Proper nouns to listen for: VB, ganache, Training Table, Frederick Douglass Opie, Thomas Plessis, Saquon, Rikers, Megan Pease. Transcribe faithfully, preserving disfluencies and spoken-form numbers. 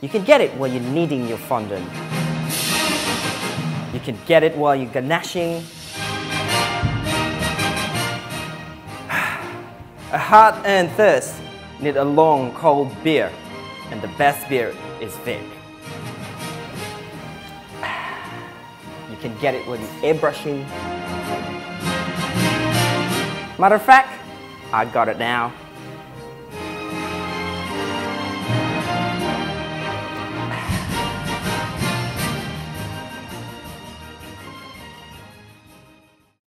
You can get it while you're kneading your fondant. You can get it while you're ganaching. A hard-earned thirst needs a long, cold beer, and the best beer is Vic. You can get it when you're airbrushing. Matter of fact, I got it now.